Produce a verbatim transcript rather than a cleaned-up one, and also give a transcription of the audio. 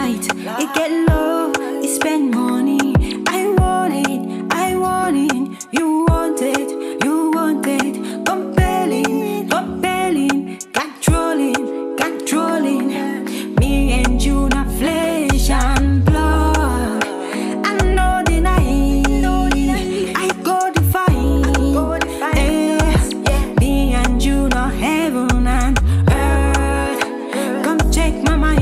light, it get low, it spend money. I want it, I want it, you want it, you want it. Compelling, compelling, controlling, controlling. Me and you not flesh and blood. I know the night, I go divine. Yeah. Me and you not heaven and earth. Come check my mind.